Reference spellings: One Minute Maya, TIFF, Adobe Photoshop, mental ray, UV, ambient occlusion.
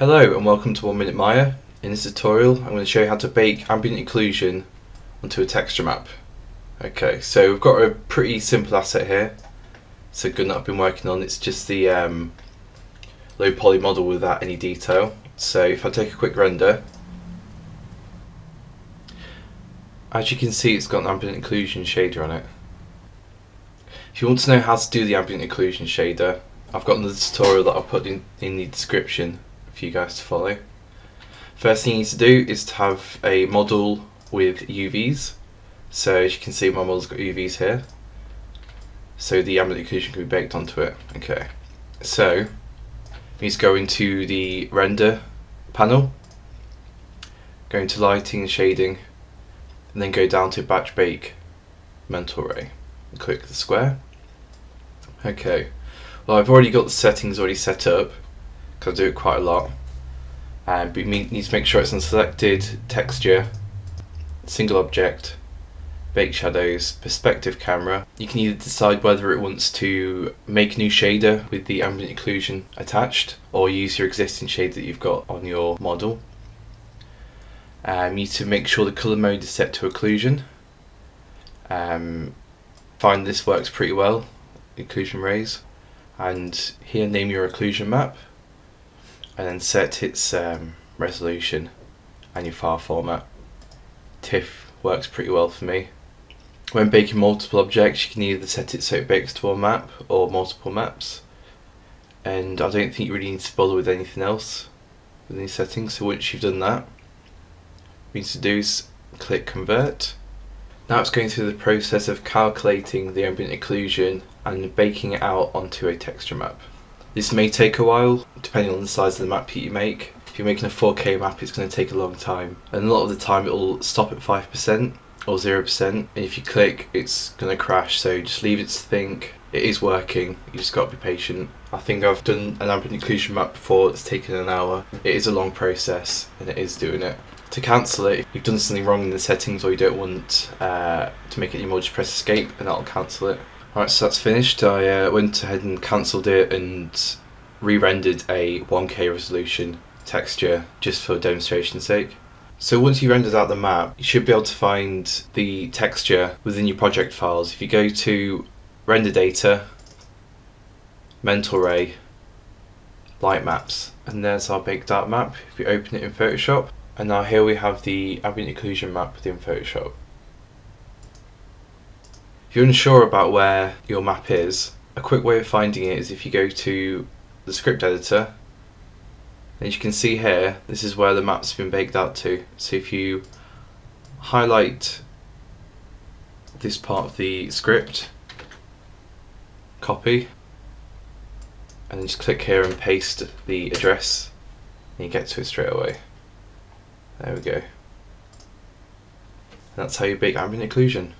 Hello and welcome to One Minute Maya. In this tutorial I'm going to show you how to bake ambient occlusion onto a texture map. Okay, so we've got a pretty simple asset here. It's a gun that I've been working on. It's just the low poly model without any detail. So if I take a quick render, as you can see it's got an ambient occlusion shader on it. If you want to know how to do the ambient occlusion shader, I've got another tutorial that I'll put in the description for you guys to follow. First thing you need to do is to have a model with UVs. So as you can see, my model's got UVs here, so the ambient occlusion can be baked onto it. Okay, so you need to go into the render panel, go into lighting and shading, and then go down to batch bake mental ray and click the square. Okay, well I've already got the settings already set up, because I do it quite a lot, but you need to make sure it's on selected, texture, single object, bake shadows, perspective camera. You can either decide whether it wants to make a new shader with the ambient occlusion attached, or use your existing shade that you've got on your model. You need to make sure the colour mode is set to occlusion. Find this works pretty well, occlusion rays, and here name your occlusion map, and then set its resolution and your file format. TIFF works pretty well for me. When baking multiple objects, you can either set it so it bakes to one map or multiple maps, and I don't think you really need to bother with anything else with any settings. So once you've done that, what you need to do is click convert. Now it's going through the process of calculating the ambient occlusion and baking it out onto a texture map. This may take a while, depending on the size of the map that you make. If you're making a 4K map, it's going to take a long time, and a lot of the time it'll stop at 5% or 0%, and if you click it's going to crash, so just leave it to think. It is working, you just got to be patient. I think I've done an ambient occlusion map before, it's taken an hour. It is a long process, and it is doing it. To cancel it, if you've done something wrong in the settings or you don't want to make it anymore, just press escape and that'll cancel it. Alright, so that's finished. I went ahead and cancelled it and re-rendered a 1K resolution texture just for demonstration's sake. So once you rendered out the map, you should be able to find the texture within your project files. If you go to render data, mental ray, light maps, and there's our baked out map. If you open it in Photoshop, and now here we have the ambient occlusion map within Photoshop. If you're unsure about where your map is, a quick way of finding it is if you go to the script editor, and as you can see here, this is where the map's been baked out to. So if you highlight this part of the script, copy, and then just click here and paste the address, and you get to it straight away. There we go. And that's how you bake ambient occlusion.